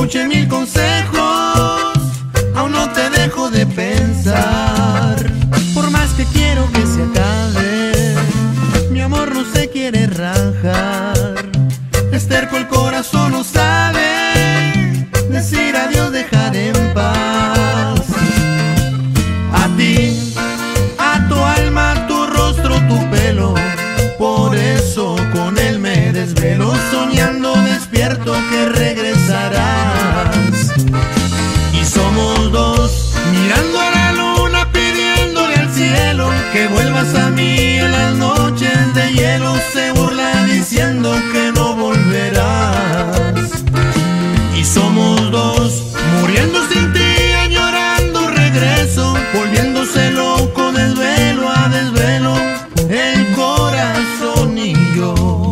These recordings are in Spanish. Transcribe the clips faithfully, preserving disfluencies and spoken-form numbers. escuché mil consejos, aún no te dejo de pensar. Por más que quiero que se acabe, mi amor no se quiere rajar. Esterco el corazón, no sabe decir adiós, dejar en paz. A ti, a tu alma, a tu rostro, tu pelo, por eso con él me desvelo, soñando despierto que regresarás. Y somos dos, mirando a la luna, pidiéndole al cielo que vuelvas a mí. En las noches de hielo se burla diciendo que no volverás. Y somos dos, muriendo sin ti, añorando regreso, volviéndose loco desvelo a desvelo, el corazón y yo.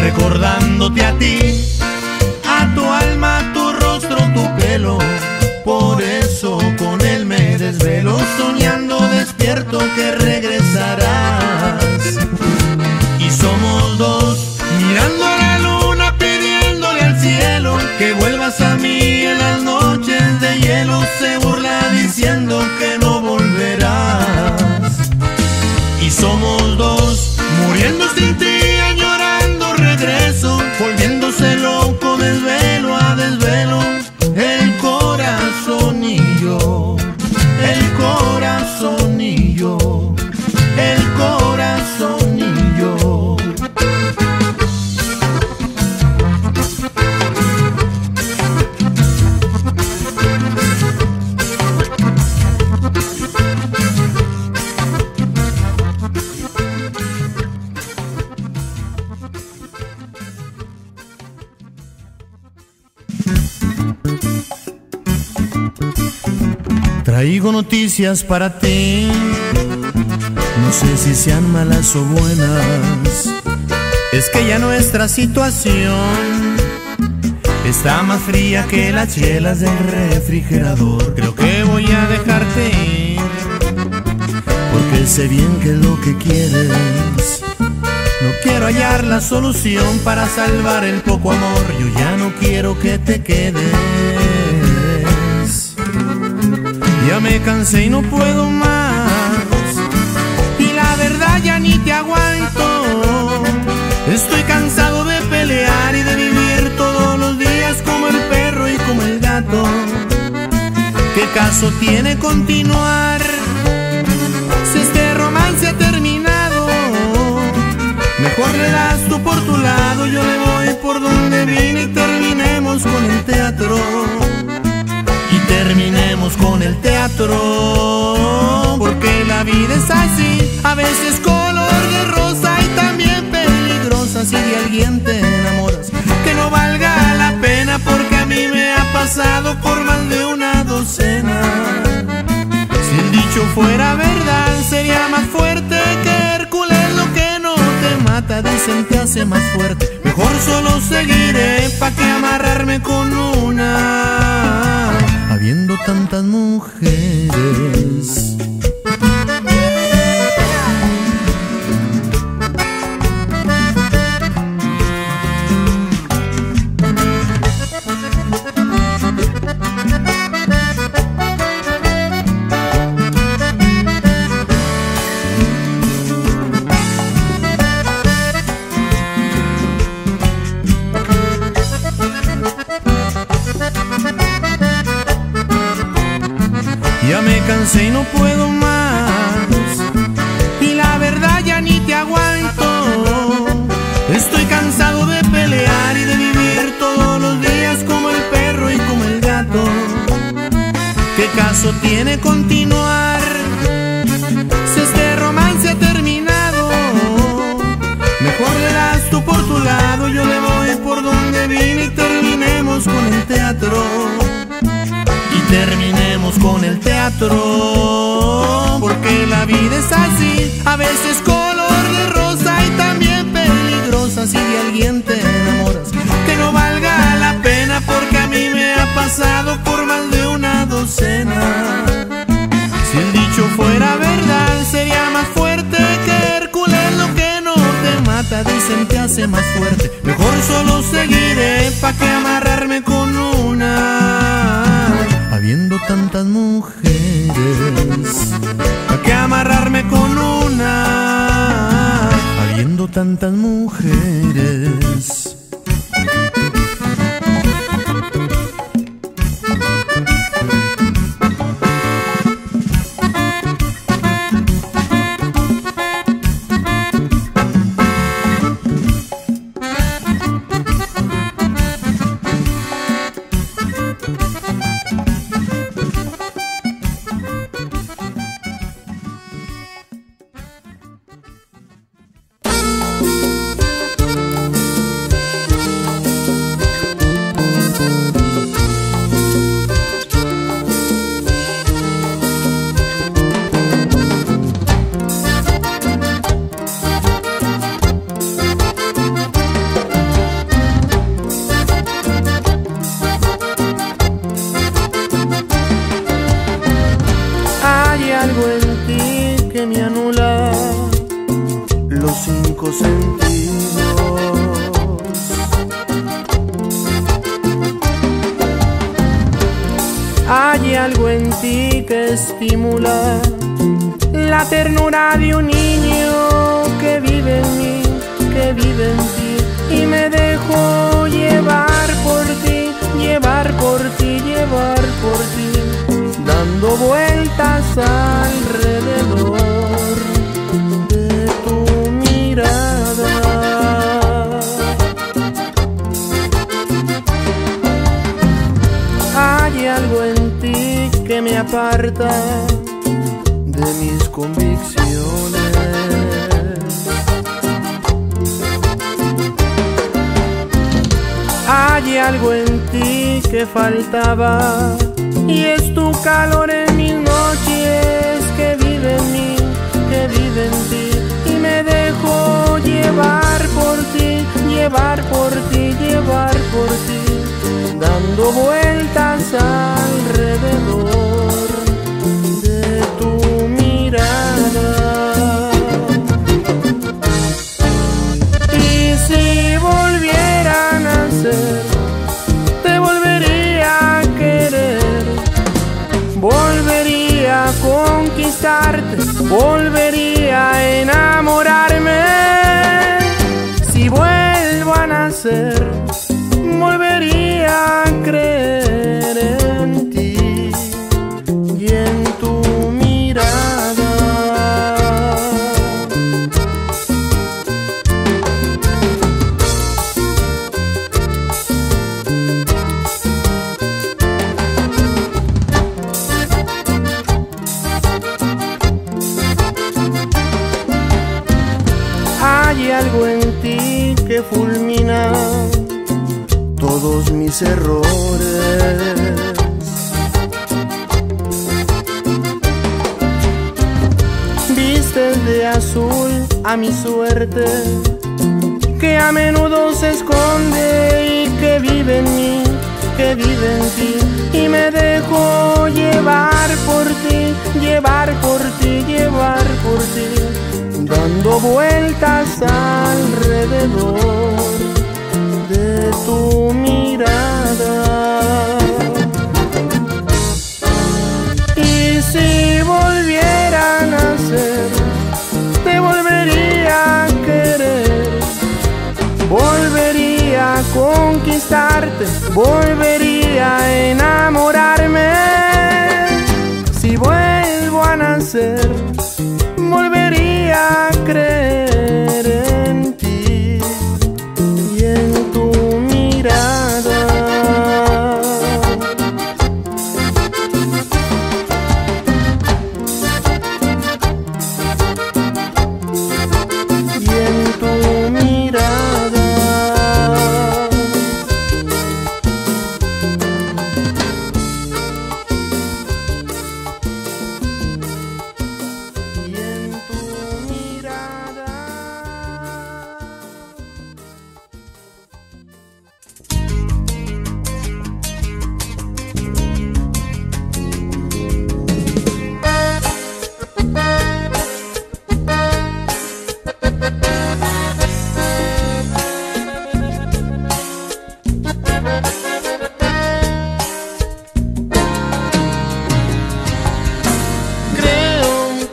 Recordándote a ti, a tu alma, a tu rostro, tu pelo, por eso con él me desvelo, soñando despierto que regresarás. Y somos dos, mirando a la luna, pidiéndole al cielo que vuelvas a mí. En las noches de hielo se burla diciendo que no volverás. Y somos dos, muriendo sin ti, volviéndose loco desvelo a desvelo, el corazón y yo, el corazón y yo, el corazón y yo. Traigo noticias para ti, no sé si sean malas o buenas. Es que ya nuestra situación está más fría que las hielas del refrigerador. Creo que voy a dejarte ir, porque sé bien que es lo que quieres. No quiero hallar la solución para salvar el poco amor. Yo ya no quiero que te quedes. Ya me cansé y no puedo más, y la verdad ya ni te aguanto. Estoy cansado de pelear y de vivir todos los días como el perro y como el gato. ¿Qué caso tiene continuar si este romance ha terminado? Mejor le das tú por tu lado, yo le voy por donde vine, y terminemos con el teatro. Terminemos con el teatro, porque la vida es así, a veces color de rosa y también peligrosa. Si de alguien te enamoras, que no valga la pena, porque a mí me ha pasado por más de una docena. Si el dicho fuera verdad, sería más fuerte que Hércules. Lo que no te mata, dicen, te hace más fuerte. Mejor solo seguiré, pa' que amarrarme con una. Habiendo tantas mujeres, ya me cansé y no puedo más, y la verdad ya ni te aguanto. Estoy cansado de pelear y de vivir todos los días como el perro y como el gato. ¿Qué caso tiene continuar si este romance ha terminado? Mejor le das tú por tu lado, yo le voy por donde vine, y terminemos con el teatro. Terminemos con el teatro. teatro, porque la vida es así, a veces color de rosa y también peligrosa. Si de alguien te enamoras, que no valga la pena, porque a mí me ha pasado por más de una docena. Si el dicho fuera verdad, sería más fuerte que Hércules. Lo que no te mata, dicen que hace más fuerte. Mejor solo seguiré, pa' que amarrarme con una, habiendo tantas mujeres. Pa' que amarrarme con una, habiendo tantas mujeres.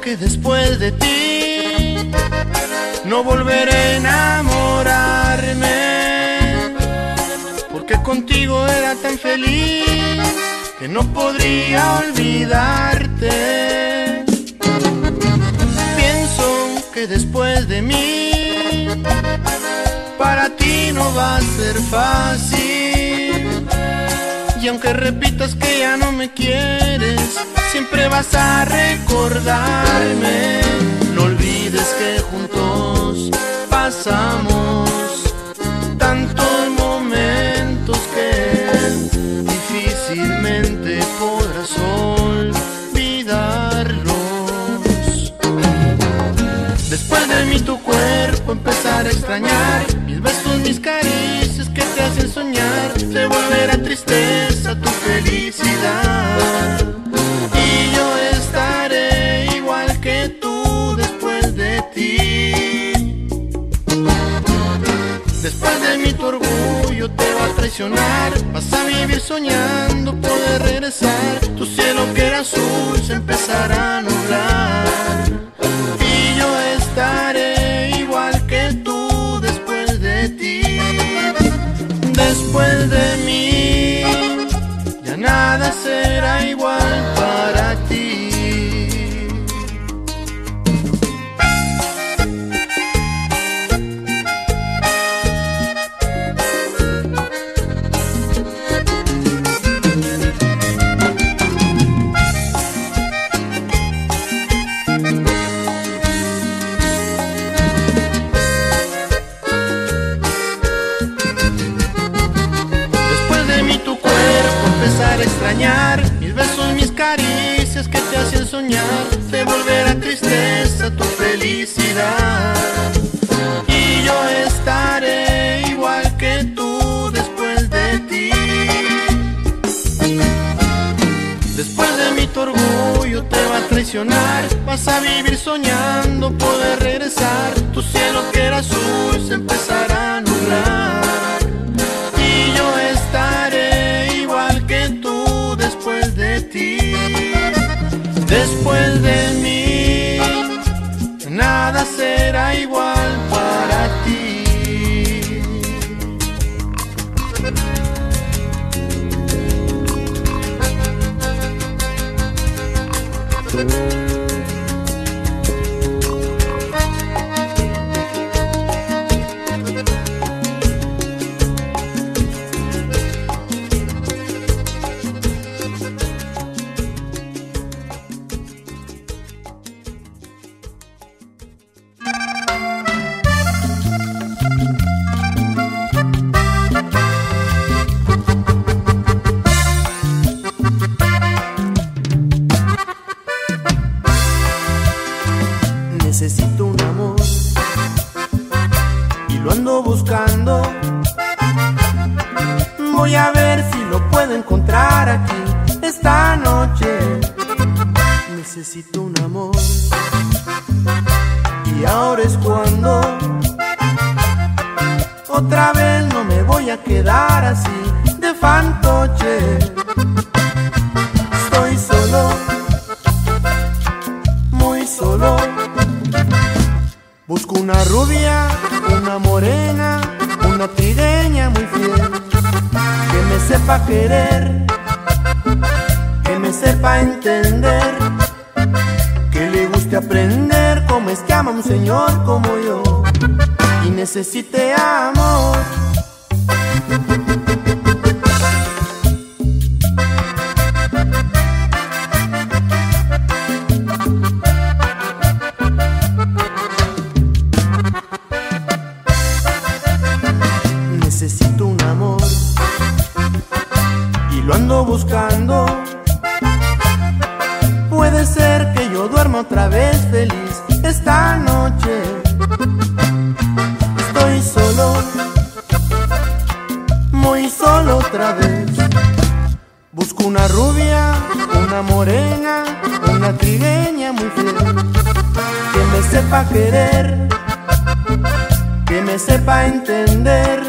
que después de ti no volveré a enamorarme, porque contigo era tan feliz que no podría olvidarte. Pienso que después de mí para ti no va a ser fácil, y aunque repitas que ya no me quieres, siempre vas a recordarme. No olvides que juntos pasamos tantos momentos que difícilmente podrás olvidarlos. Después de mí tu cuerpo empezará a extrañar, mis besos, mis caricias que te hacen soñar. Se volverá tristeza tu felicidad, y yo estaré igual que tú después de ti. Después de mí tu orgullo te va a traicionar, vas a vivir soñando poder regresar. Tu cielo que era azul se empezará a nublar, y yo estaré igual que tú después de ti. Después de mí ya nada será igual para ti. Mis besos, mis caricias que te hacen soñar, te volverá tristeza tu felicidad, y yo estaré igual que tú después de ti. Después de mí tu orgullo te va a traicionar, vas a vivir soñando poder regresar. Tu cielo que era azul se empezará a nublar, y yo estaré igual que tú después de ti. Después de mí nada será igual para ti. Necesito un amor, y ahora es cuando otra vez no me voy a quedar así de fantoche. Estoy solo, muy solo. Busco una rubia, una morena, una trigueña muy fiel, que me sepa querer, que me sepa entender, que le guste aprender cómo es que ama un señor como yo y necesite amor. Necesito un amor y lo ando buscando. Puede ser que yo duerma otra vez feliz esta noche. Estoy solo, muy solo otra vez. Busco una rubia, una morena, una trigueña muy fiel, que me sepa querer, que me sepa entender,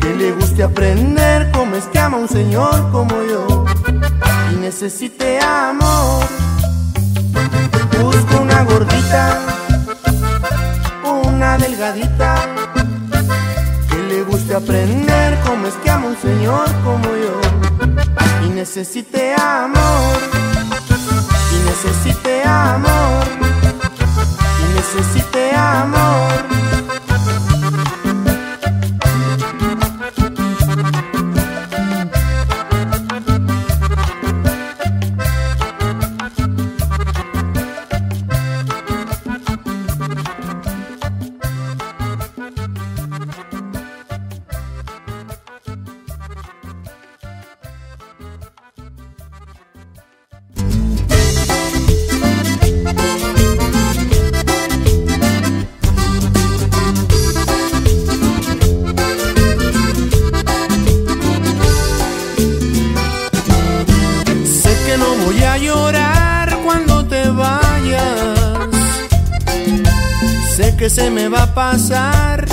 que le guste aprender cómo es que ama un señor como yo y necesite amor. bonita, una delgadita, que le guste aprender cómo es que ama un señor como yo. Y necesite amor, y necesite amor, y necesite amor. Que se me va a pasar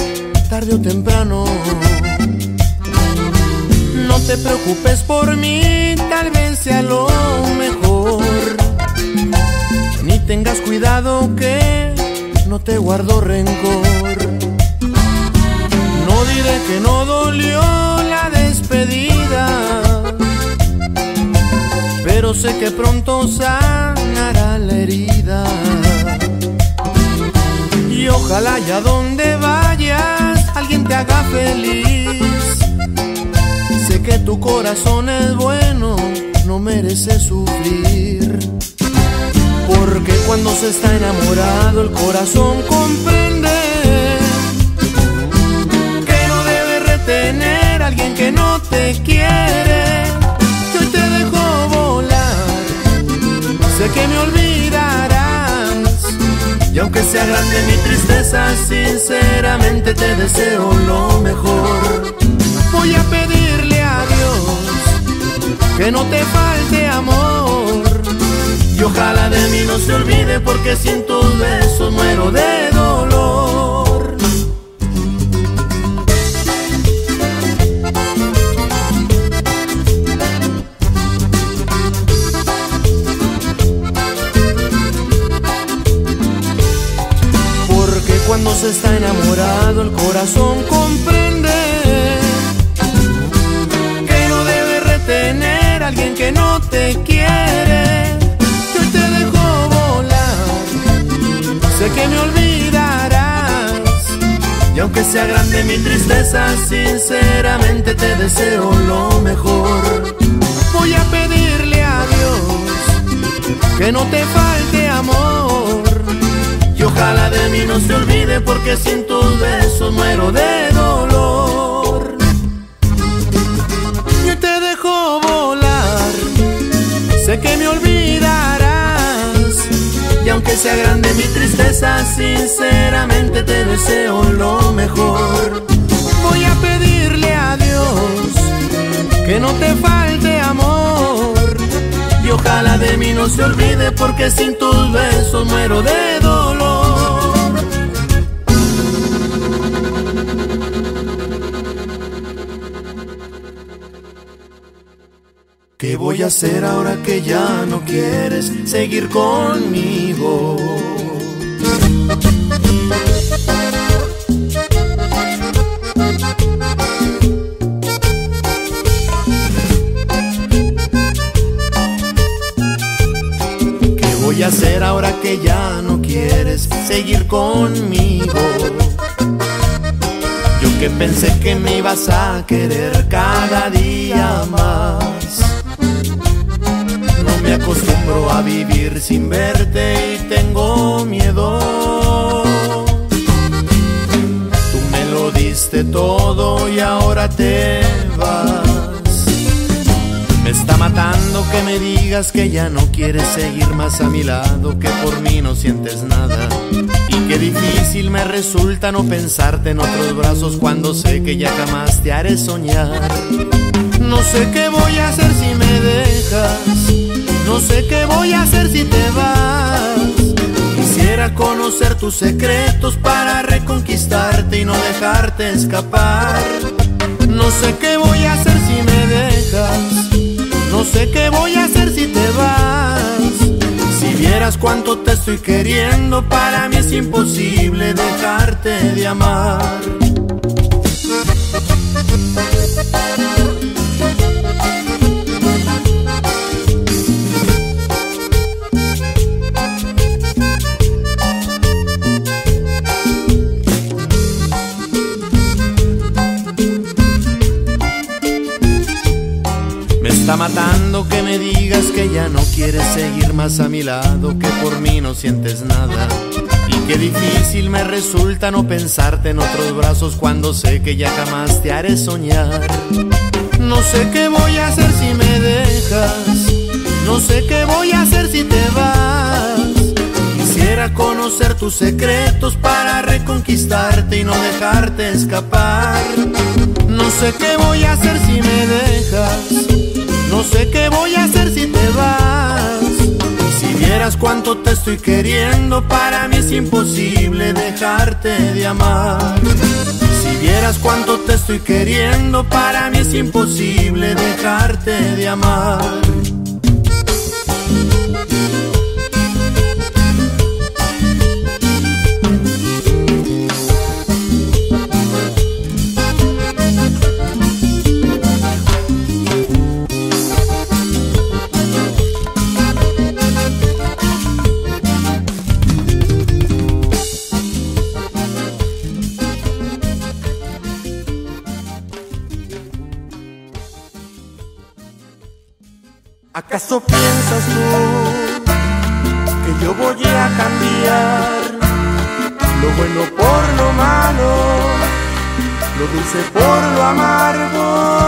tarde o temprano. No te preocupes por mí, tal vez sea lo mejor. Ni tengas cuidado que no te guardo rencor. No diré que no dolió la despedida, pero sé que pronto sanará la herida. Y ojalá y a donde vayas alguien te haga feliz. Sé que tu corazón es bueno, no mereces sufrir. Porque cuando se está enamorado el corazón comprende que no debe retener a alguien que no te quiere. Yo te dejo volar, sé que me olvidarás. Y aunque sea grande mi tristeza, sinceramente te deseo lo mejor. Voy a pedirle a Dios que no te falte amor, y ojalá de mí no se olvide, porque sin tus besos muero de dolor. Cuando se está enamorado el corazón comprende que no debe retener a alguien que no te quiere. Yo te dejo volar, sé que me olvidarás. Y aunque sea grande mi tristeza, sinceramente te deseo lo mejor. Voy a pedirle a Dios que no te falte amor, y ojalá de mí no se olvide, porque sin tus besos muero de dolor. Yo te dejo volar, sé que me olvidarás. Y aunque sea grande mi tristeza, sinceramente te deseo lo mejor. Voy a pedirle a Dios que no te falte amor, y ojalá de mí no se olvide, porque sin tus besos muero de dolor. ¿Qué voy a hacer ahora que ya no quieres seguir conmigo? ¿Qué voy a hacer ahora que ya no quieres seguir conmigo? Yo que pensé que me ibas a querer cada día más. No me acostumbro a vivir sin verte y tengo miedo. Tú me lo diste todo y ahora te vas. Me está matando que me digas que ya no quieres seguir más a mi lado, que por mí no sientes nada. Y qué difícil me resulta no pensarte en otros brazos cuando sé que ya jamás te haré soñar. No sé qué voy a hacer si me dejas, no sé qué voy a hacer si te vas. Quisiera conocer tus secretos para reconquistarte y no dejarte escapar. No sé qué voy a hacer si me dejas, no sé qué voy a hacer si te vas. Si vieras cuánto te estoy queriendo, para mí es imposible dejarte de amar. Me está matando que me digas que ya no quieres seguir más a mi lado, que por mí no sientes nada. Y qué difícil me resulta no pensarte en otros brazos cuando sé que ya jamás te haré soñar. No sé qué voy a hacer si me dejas, no sé qué voy a hacer si te vas. Quisiera conocer tus secretos para reconquistarte y no dejarte escapar. No sé qué voy a hacer si me dejas, no sé qué voy a hacer si te vas. Si vieras cuánto te estoy queriendo, para mí es imposible dejarte de amar. Si vieras cuánto te estoy queriendo, para mí es imposible dejarte de amar. ¿Acaso piensas tú que yo voy a cambiar lo bueno por lo malo, lo dulce por lo amargo?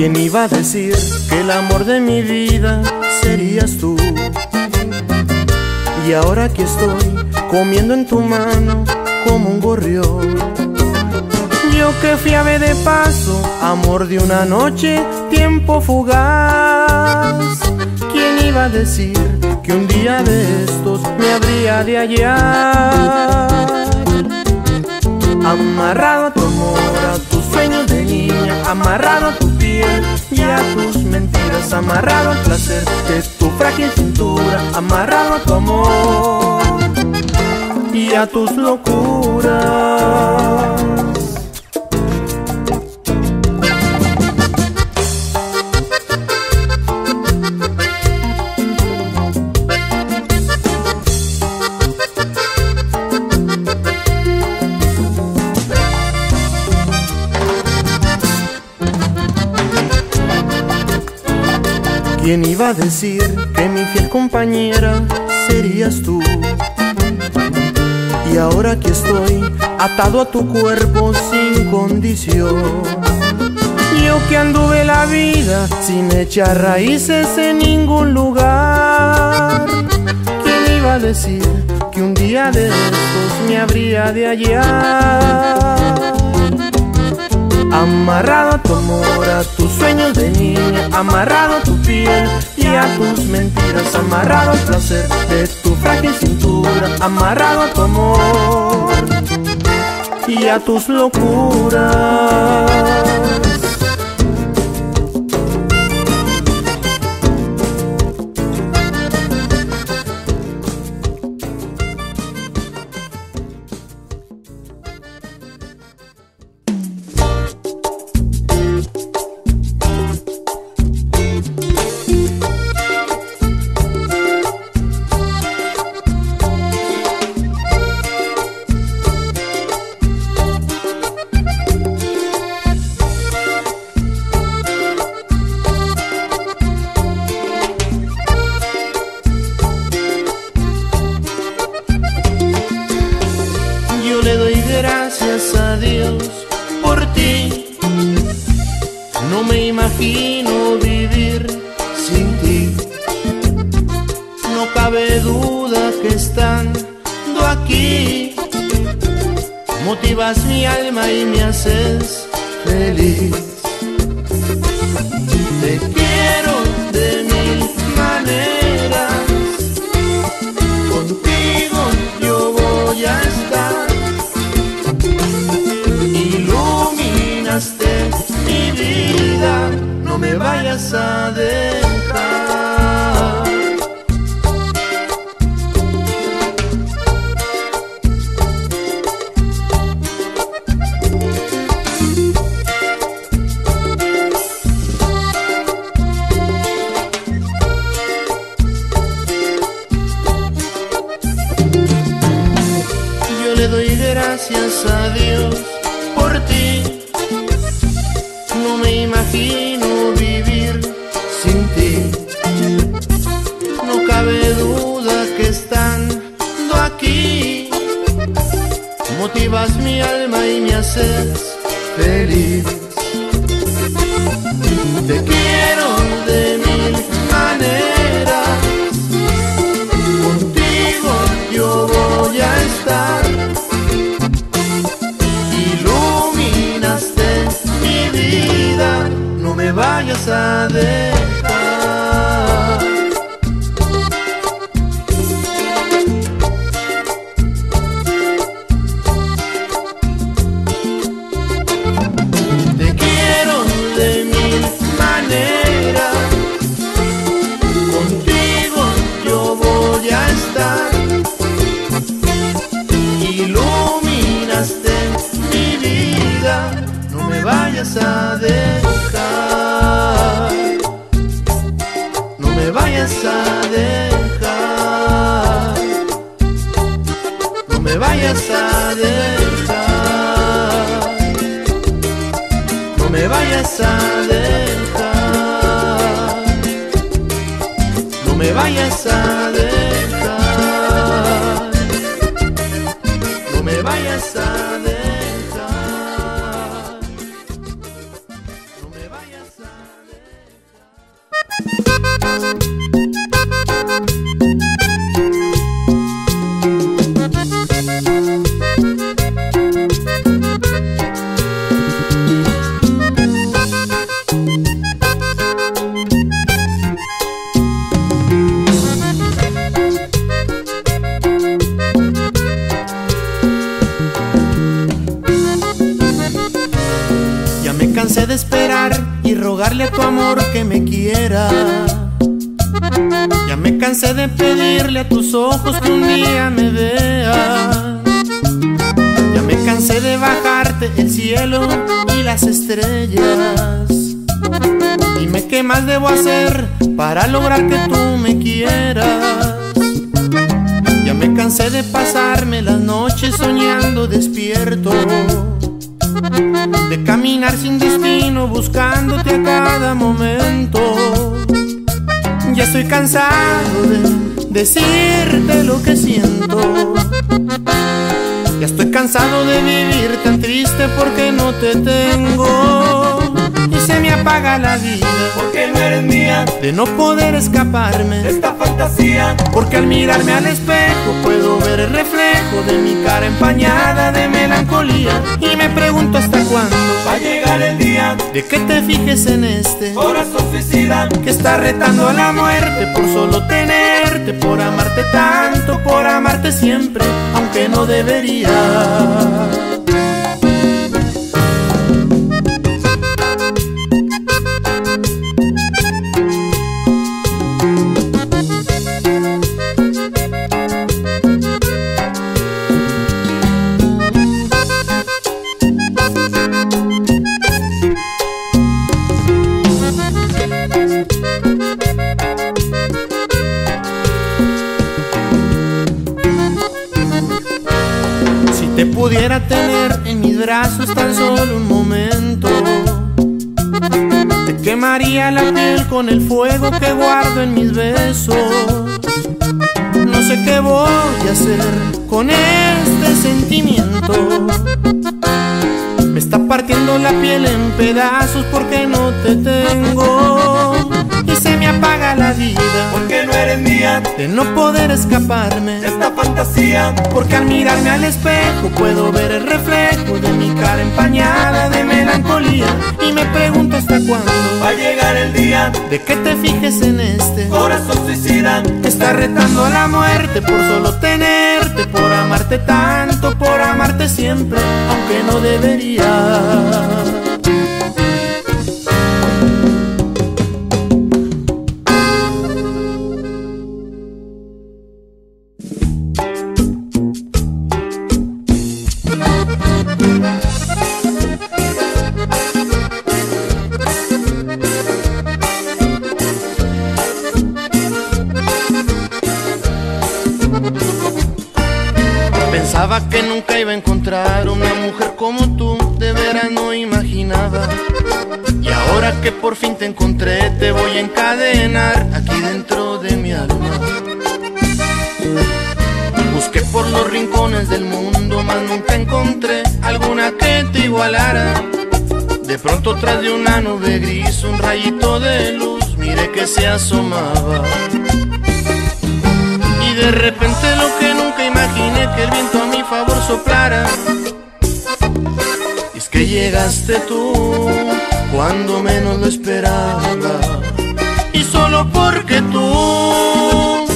¿Quién iba a decir que el amor de mi vida serías tú? Y ahora aquí estoy comiendo en tu mano como un gorrión. Yo que fui ave de paso, amor de una noche, tiempo fugaz. ¿Quién iba a decir que un día de estos me habría de hallar? Amarrado a tu amor, a tus sueños de niña, amarrado a tu piel y a tus mentiras, amarrado al placer de tu frágil cintura, amarrado a tu amor y a tus locuras. ¿Quién iba a decir que mi fiel compañera serías tú? Y ahora aquí estoy, atado a tu cuerpo sin condición. Yo que anduve la vida sin echar raíces en ningún lugar. ¿Quién iba a decir que un día de estos me habría de hallar? Amarrado a tu amor, a tus sueños de niña, amarrado a tu piel y a tus mentiras, amarrado al placer de tu frágil cintura, amarrado a tu amor y a tus locuras. No me vayas a dejar. amor que me quiera. Ya me cansé de pedirle a tus ojos que un día me veas. Ya me cansé de bajarte el cielo y las estrellas. Dime qué más debo hacer para lograr que tú me quieras. Ya me cansé de pasarme las noches soñando despierto, de caminar sin destino buscándote a cada momento. Ya estoy cansado de decirte lo que siento. Ya estoy cansado de vivir tan triste porque no te tengo. Y se me apaga la vida porque no eres mía, de no poder escaparme de esta fantasía. Porque al mirarme al espejo puedo ver el reflejo de mi cara empañada de melancolía. Y me pregunto hasta cuándo va a llegar el día de que te fijes en este corazón suicida que está retando a la muerte por solo tenerte, por amarte tanto, por amarte siempre, aunque no debería. Te pudiera tener en mis brazos tan solo un momento, te quemaría la piel con el fuego que guardo en mis besos. No sé qué voy a hacer con este sentimiento. Me está partiendo la piel en pedazos porque no te tengo. Y se me apaga la vida porque no eres mía, de no poder escaparme de esta fantasía. Porque al mirarme al espejo puedo ver el reflejo de mi cara empañada de melancolía. Y me pregunto hasta cuándo va a llegar el día de que te fijes en este corazón suicida que está retando a la muerte por solo tenerte, por amarte tanto, por amarte siempre, aunque no debería. Pensaba que nunca iba a encontrar una mujer como tú, de veras no imaginaba. Y ahora que por fin te encontré, te voy a encadenar aquí dentro de mi alma. Busqué por los rincones del mundo, mas nunca encontré alguna que te igualara. De pronto tras de una nube gris, un rayito de luz, miré que se asomaba. Y de repente lo que nunca imaginé, que el viento favor soplara. Y es que llegaste tú cuando menos lo esperaba. Y solo porque tú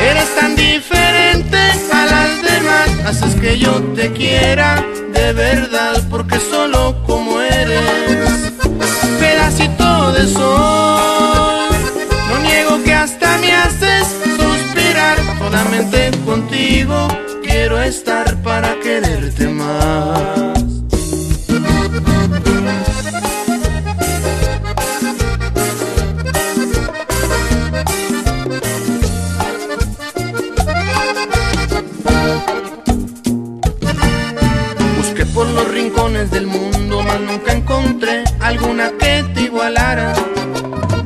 eres tan diferente a las demás, haces que yo te quiera de verdad, porque solo como eres, pedacito de sol. No niego que hasta me haces suspirar, solamente contigo quiero estar para quererte más. Busqué por los rincones del mundo, mas nunca encontré alguna que te igualara.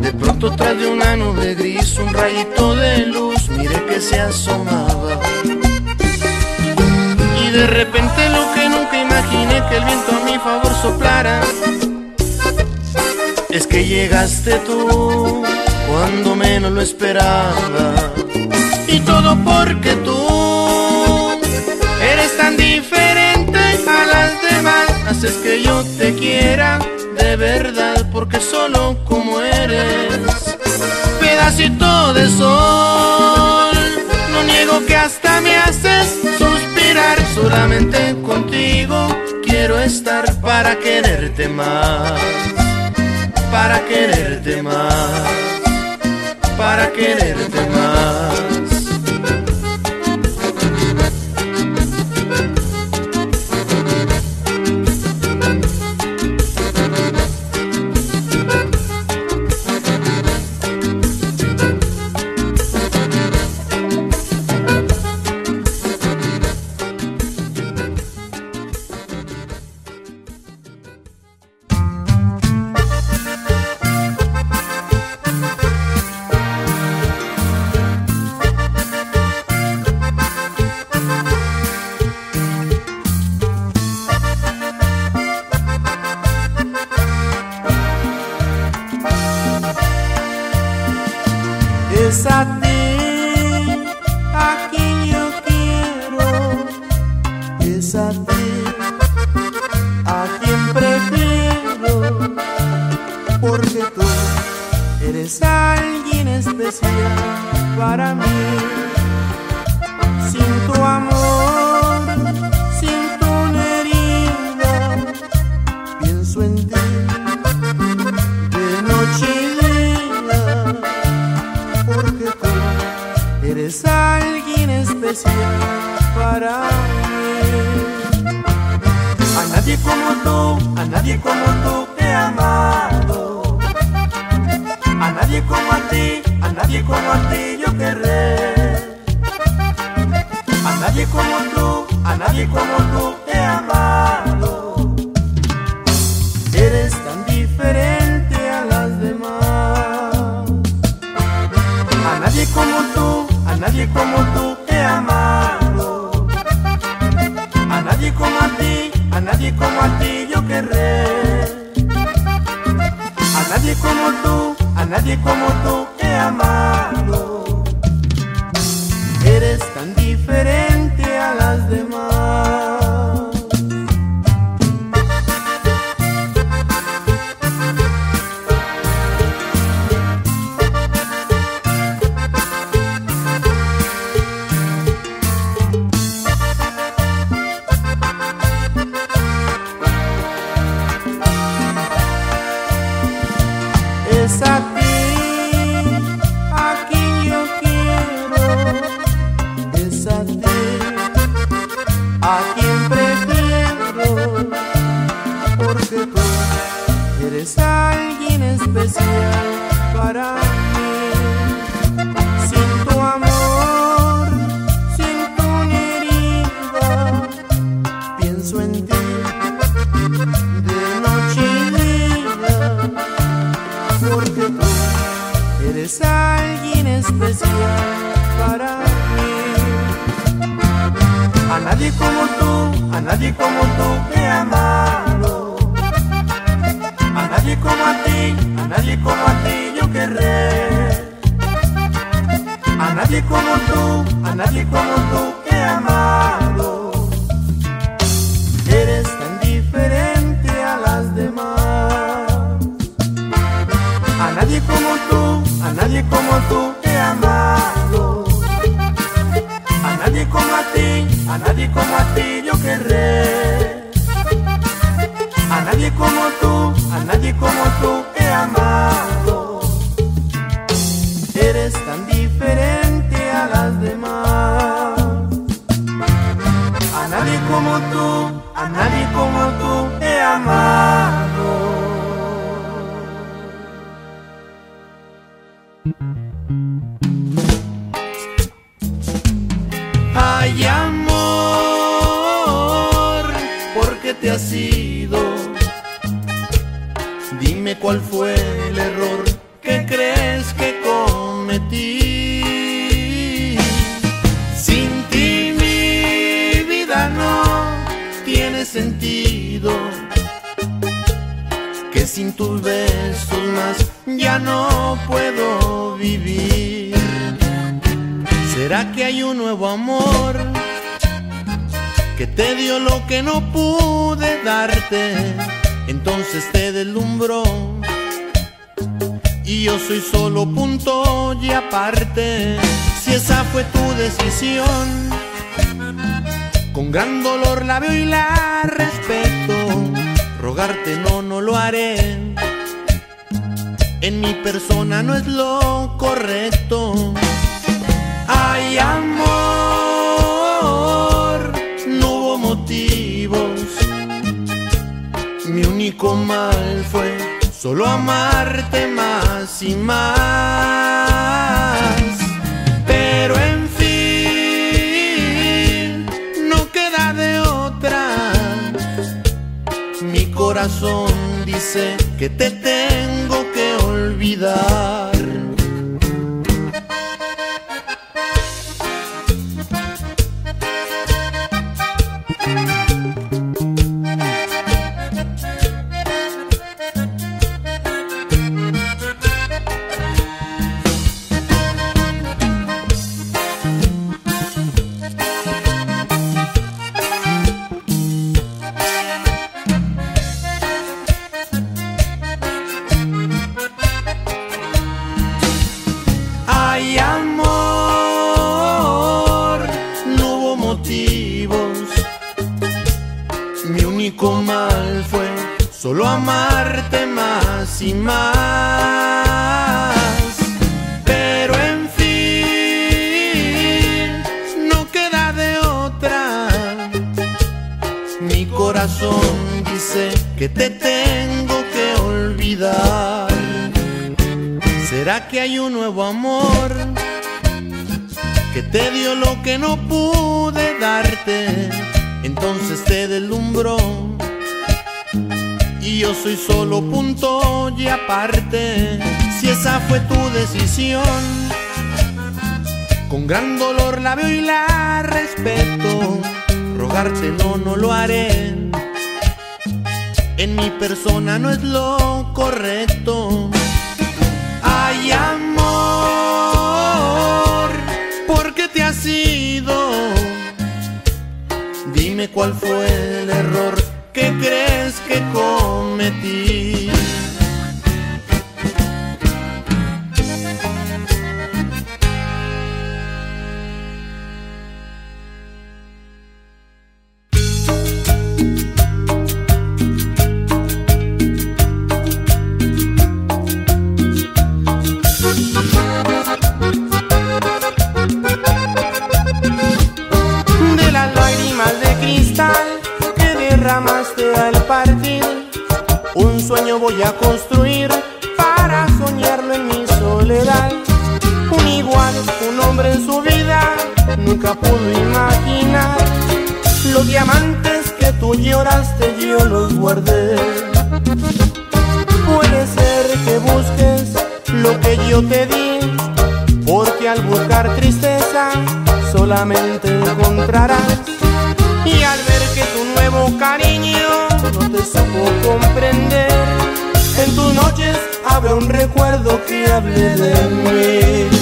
De pronto tras de una nube gris, un rayito de luz, miré que se asomaba. De repente lo que nunca imaginé, que el viento a mi favor soplara. Es que llegaste tú cuando menos lo esperaba. Y todo porque tú eres tan diferente a las demás, haces que yo te quiera de verdad, porque solo como eres, pedacito de sol. No niego que hasta me haces suspirar, solamente contigo quiero estar para quererte más. para quererte más, para quererte más. en mi persona no es lo correcto. Ay, amor, no hubo motivos. Mi único mal fue solo amarte más y más. Pero en fin, no queda de otra. Mi corazón dice que te tengo que olvidar. Con gran dolor la veo y la respeto. Rogarte no, no lo haré. En mi persona no es lo correcto. Ay, amor, ¿por qué te has ido? Dime cuál fue el error que crees que cometí. Voy a construir para soñarlo en mi soledad. Un igual, un hombre en su vida nunca pudo imaginar. Los diamantes que tú lloraste yo los guardé. Puede ser que busques lo que yo te di, porque al buscar tristeza solamente encontrarás. Y al ver que tu nuevo cariño no te supo comprender, en tus noches habrá un recuerdo que hable de mí.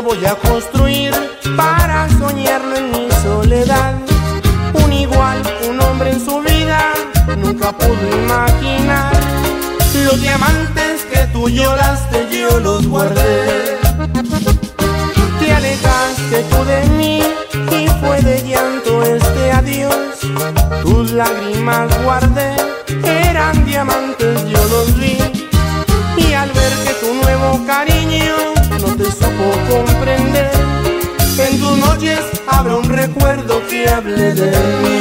Voy a construir para soñarlo en mi soledad. Un igual, un hombre en su vida nunca pudo imaginar. Los diamantes que tú lloraste yo los guardé. Te alejaste tú de mí y fue de llanto este adiós. Tus lágrimas guardé, eran diamantes yo los vi. Y al ver que tu nuevo cariño no te supo comprender, en tus noches habrá un recuerdo que hable de mí.